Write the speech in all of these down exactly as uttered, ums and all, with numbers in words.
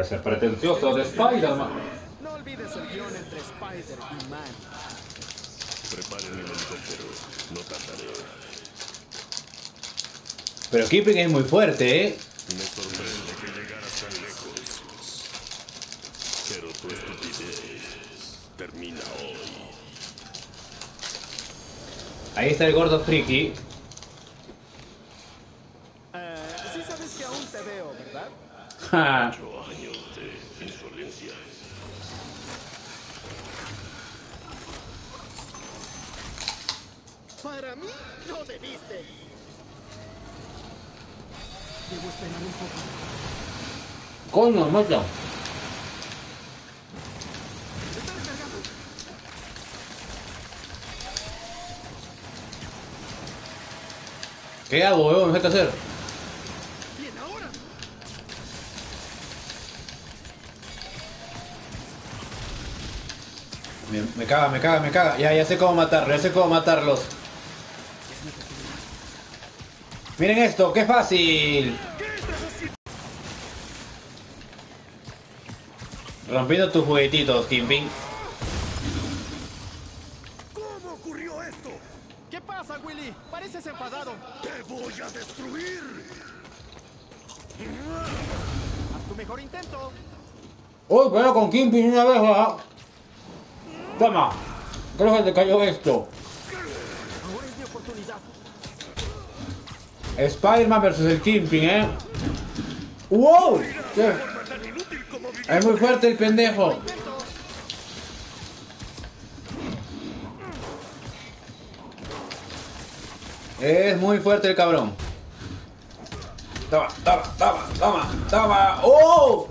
Es el pretencioso de Spider-Man. No olvides el guión entre Spider y Man. Preparen el helicóptero, no tardaré. Pero Kingpin es muy fuerte, ¿eh? Me sorprende que llegaras tan lejos. Pero tu estupidez termina hoy. Ahí está el gordo friki. Uh, sí sabes que aún te veo, ¿verdad? Ja. ocho años de insolencia. Para mí no debiste. Debo esperar un poco. Coño, mata. Está descargando. ¿Qué hago, weón? ¿Qué hay que hacer? Bien, ahora. Me, me caga, me caga, me caga. Ya, ya sé cómo matarlo, ya sé cómo matarlos. Miren esto, qué fácil. Rompiendo tus juguetitos, Kingpin. ¿Cómo ocurrió esto? ¿Qué pasa, Willy? Pareces enfadado. ¡Te voy a destruir! Haz tu mejor intento. Uy, pero con Kingpin una vez, ¿verdad? Toma. Creo que te cayó esto. Ahora es mi oportunidad. Spider-Man versus el Kingpin, ¿eh? ¡Wow! ¿Qué? Es muy fuerte el pendejo. Es muy fuerte el cabrón. Toma, toma, toma, toma, toma. ¡Oh!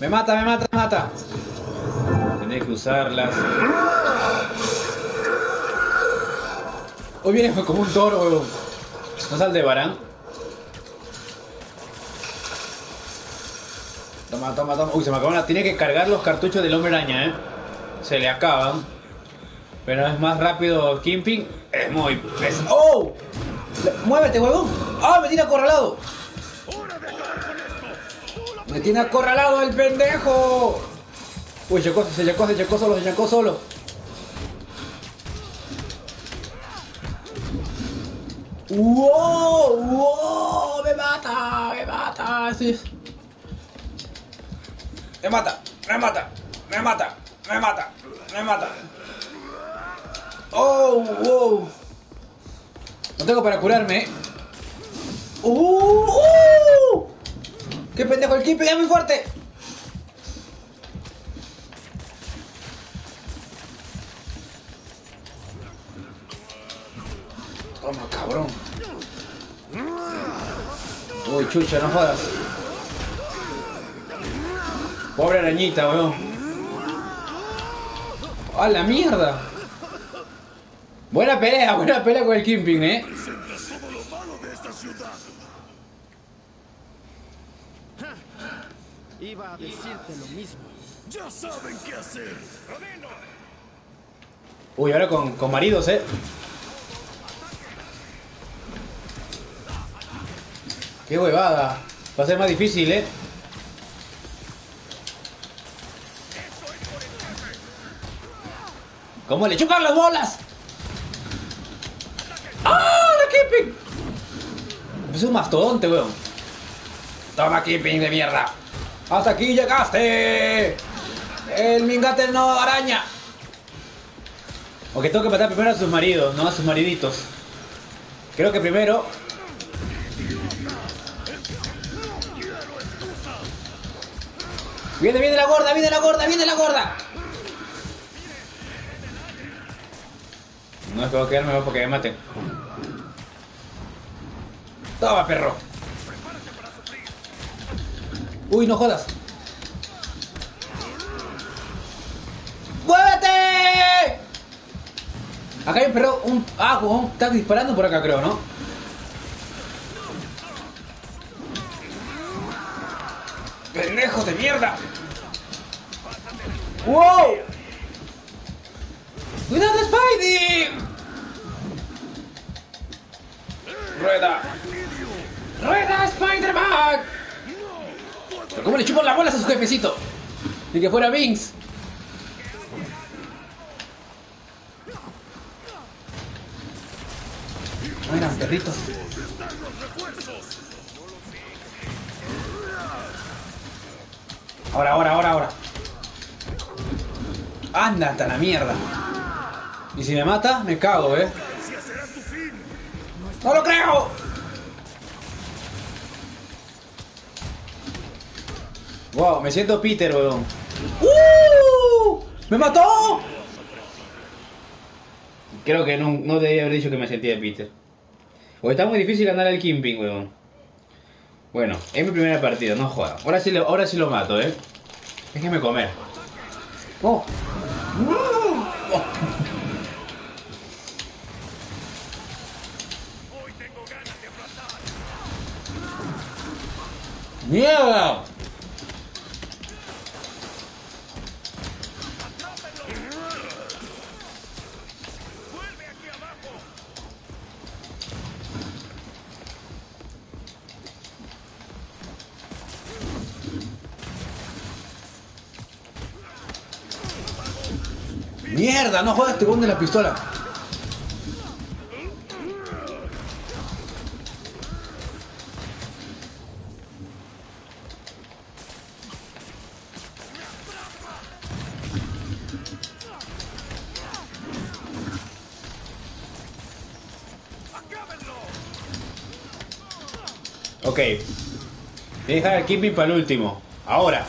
Me mata, me mata, me mata. Tenés que usarlas. Hoy viene como un toro, weón. No sal de barán. Toma, toma, toma. Uy, se me acaban. Tiene que cargar los cartuchos del hombre araña, eh. Se le acaban. Pero es más rápido Kingpin. Es muy pesado. ¡Oh! ¡Muévete, huevón! ¡Ah! ¡Oh, me tiene acorralado! ¡Me tiene acorralado el pendejo! Uy, se chocó, se chocó, se chocó solo, se chocó solo. ¡Wow! ¡Wow! ¡Me mata! ¡Me mata! Sí. ¡Me mata! ¡Me mata! ¡Me mata! ¡Me mata! ¡Me mata! ¡Oh! ¡Wow! No tengo para curarme. ¡Uh! ¡Uh! ¡Qué pendejo! ¡El Kingpin es muy fuerte! Toma, cabrón. Uy, chucha, no jodas. Pobre arañita, weón. ¡A la mierda! Buena pelea, buena pelea con el Kingpin, eh. Iba a decirte lo mismo. Ya saben qué hacer. Uy, ahora con, con maridos, eh. ¡Qué huevada! Va a ser más difícil, ¿eh? ¡Cómo le chocan las bolas! ¡Ah! ¡La Kingpin! Es un mastodonte, weón. ¡Toma, Kingpin de mierda! ¡Hasta aquí llegaste! ¡El mingate no araña! Aunque tengo que matar primero a sus maridos, no a sus mariditos. Creo que primero... Viene, viene la gorda, viene la gorda, viene la gorda. No espero quedarme más porque me maten. Toma, perro. Uy, no jodas. ¡Muévete! Acá hay un perro, un... Ah, jugón, está disparando por acá creo, ¿no? ¡Pendejos de mierda! ¡Wow! ¡Cuidado, Spidey! ¡Rueda! ¡Rueda, Spider-Man! Pero ¿cómo le chupan las bolas a su jefecito? Ni que fuera Binks. Buenas, perritos. Ahora, ahora, ahora, ahora. Anda hasta la mierda. Y si me mata, me cago, eh. ¡No lo creo! Wow, me siento Peter, weón. ¡Uh! ¡Me mató! Creo que no, no debía haber dicho que me sentía Peter. O está muy difícil ganar al Kingpin, weón. Bueno, es mi primera partida, no jodas. Ahora sí, ahora sí lo mato, eh. Déjeme comer. ¡Oh! ¡Oh! ¡Mierda! ¡Mierda! ¡No jodas! Te hunde la pistola. Ok, deja al Kingpin para el último. Ahora,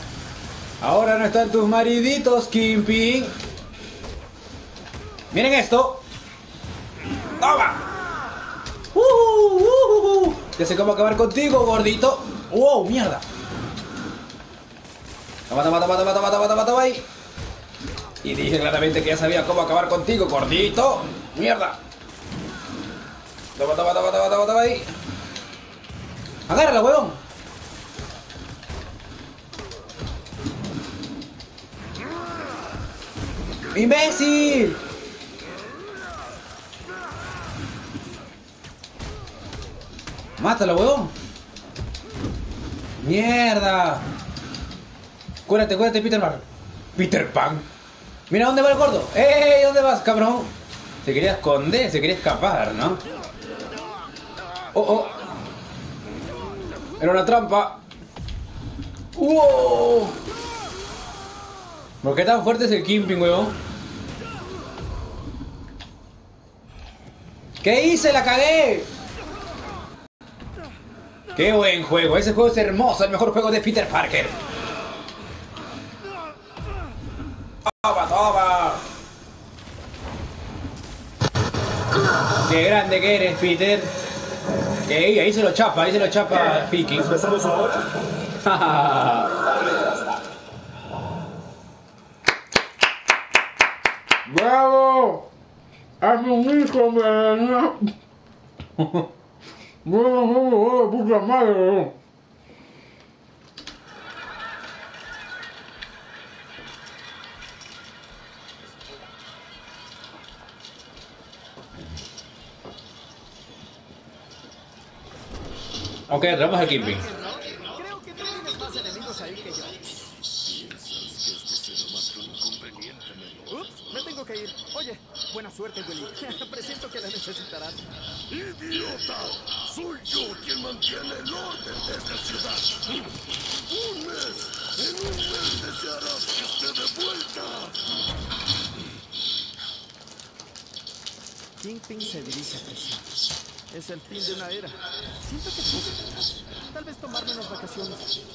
ahora no están tus mariditos, Kingpin. Miren esto. ¡Toma! Uh, uh, uh, uh. Ya sé cómo acabar contigo, gordito. ¡Wow, mierda! Toma, toma, toma, toma, toma, toma, toma, toma ahí. Y dije claramente que ya sabía cómo acabar contigo, gordito. ¡Mierda! Toma, toma, toma, toma, toma, toma ahí. ¡Agárralo, huevón! ¡Imbécil! ¡Mátalo, huevón! ¡Mierda! Cúrate, cúrate, Peter Pan. ¡Peter Pan! ¡Mira dónde va el gordo! ¡Ey! ¿Dónde vas, cabrón? Se quería esconder, se quería escapar, ¿no? ¡Oh, oh! Era una trampa. ¡Wow! ¿Por qué tan fuerte es el Kingpin, weón? ¿Qué hice? ¡La cagué! ¡Qué buen juego! Ese juego es hermoso, el mejor juego de Peter Parker. ¡Toma, toma! ¡Qué grande que eres, Peter! Ey, ahí se lo chapa, ahí se lo chapa Piki. ¿Empezamos ahora? ¡Bravo! ¡Hazme un hijo, me dañó! ¡Bravo, bravo, puta madre! Ok, atrapamos al Kingpin. Creo que tienes más enemigos ahí que yo. ¿Piensas que este es más que un inconveniente? Ups, me tengo que ir. Oye, buena suerte, Willy. Presiento que la necesitarás. ¡Idiota! Soy yo quien mantiene el orden de esta ciudad. ¡Un mes! ¡En un mes desearás que esté de vuelta! Kingpin se dirige a presión. Es el fin de una era. Siento que puse. Tal vez tomarme unas vacaciones.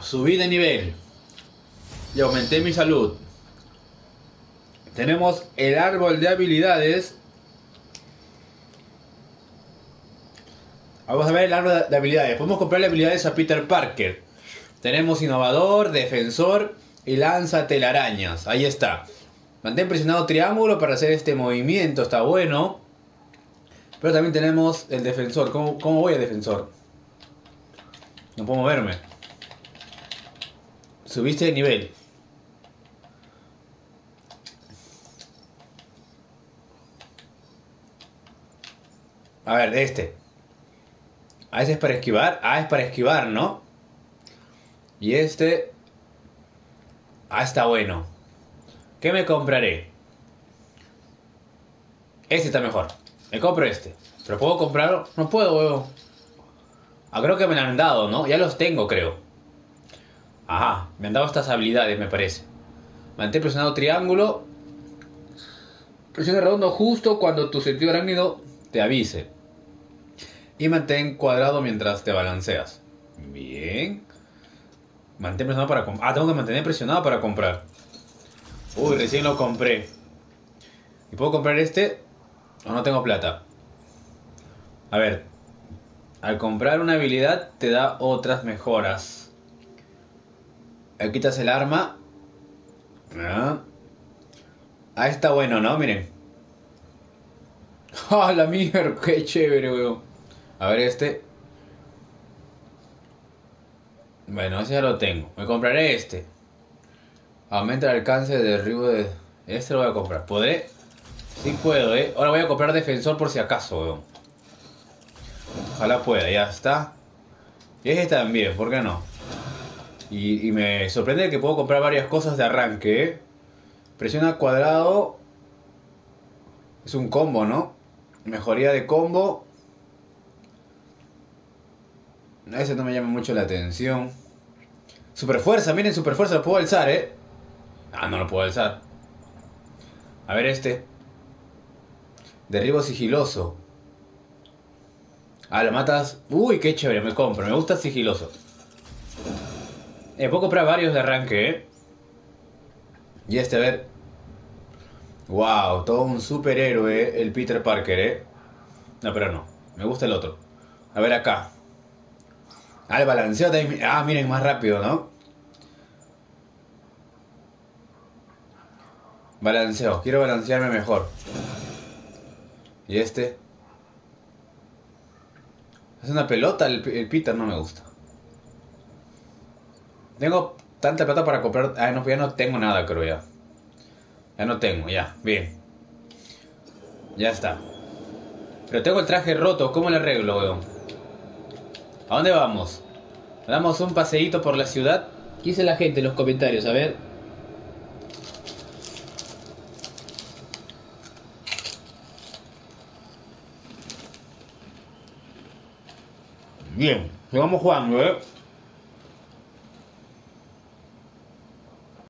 Subí de nivel. Y aumenté mi salud. Tenemos el árbol de habilidades. Vamos a ver el árbol de habilidades. Podemos comprarle habilidades a Peter Parker. Tenemos innovador, defensor y lanza telarañas. Ahí está. Mantén presionado triángulo para hacer este movimiento. Está bueno. Pero también tenemos el defensor. ¿Cómo, cómo voy al defensor? No puedo moverme. Subiste de nivel. A ver, este. A ese es para esquivar. Ah, es para esquivar, ¿no? Y este... Ah, está bueno. ¿Qué me compraré? Este está mejor. Me compro este. ¿Pero puedo comprarlo? No puedo, huevo. Ah, creo que me lo han dado, ¿no? Ya los tengo, creo. Ajá. Me han dado estas habilidades, me parece. Mantén presionado triángulo. Presiona redondo justo cuando tu sentido arácnido te avise. Y mantén cuadrado mientras te balanceas. Bien. Mantén presionado para comprar. Ah, tengo que mantener presionado para comprar. Uy, recién lo compré. ¿Y puedo comprar este? O no tengo plata. A ver. Al comprar una habilidad te da otras mejoras. Ahí quitas el arma. Ah. Ah, está bueno, ¿no? Miren. ¡Ah, la mierda! ¡Qué chévere, weón! A ver este. Bueno, ese ya lo tengo. Me compraré este. Aumenta el alcance de derribo de... Este lo voy a comprar. ¿Podré? Sí puedo, ¿eh? Ahora voy a comprar defensor por si acaso, weón. Ojalá pueda, ya está. Y ese también, ¿por qué no? Y, y me sorprende que puedo comprar varias cosas de arranque, ¿eh? Presiona cuadrado. Es un combo, ¿no? Mejoría de combo. Ese no me llama mucho la atención. Super fuerza, miren, super fuerza. Lo puedo alzar, ¿eh? Ah, no lo puedo alzar. A ver este. Derribo sigiloso. Ah, lo matas. Uy, qué chévere, me compro. Me gusta sigiloso. Eh, puedo comprar varios de arranque, ¿eh? Y este, a ver. Wow, todo un superhéroe, el Peter Parker, ¿eh? No, pero no. Me gusta el otro. A ver acá. Ah, el balanceo también. Ah, miren, más rápido, ¿no? Balanceo. Quiero balancearme mejor. Y este. Es una pelota. El, el Peter no me gusta. Tengo tanta plata para comprar. Ah, no, ya no tengo nada, creo ya. Ya no tengo, ya, bien. Ya está. Pero tengo el traje roto, ¿cómo lo arreglo, weón? ¿A dónde vamos? Damos un paseíto por la ciudad. ¿Qué dice la gente en los comentarios? A ver. Bien, llegamos jugando, eh.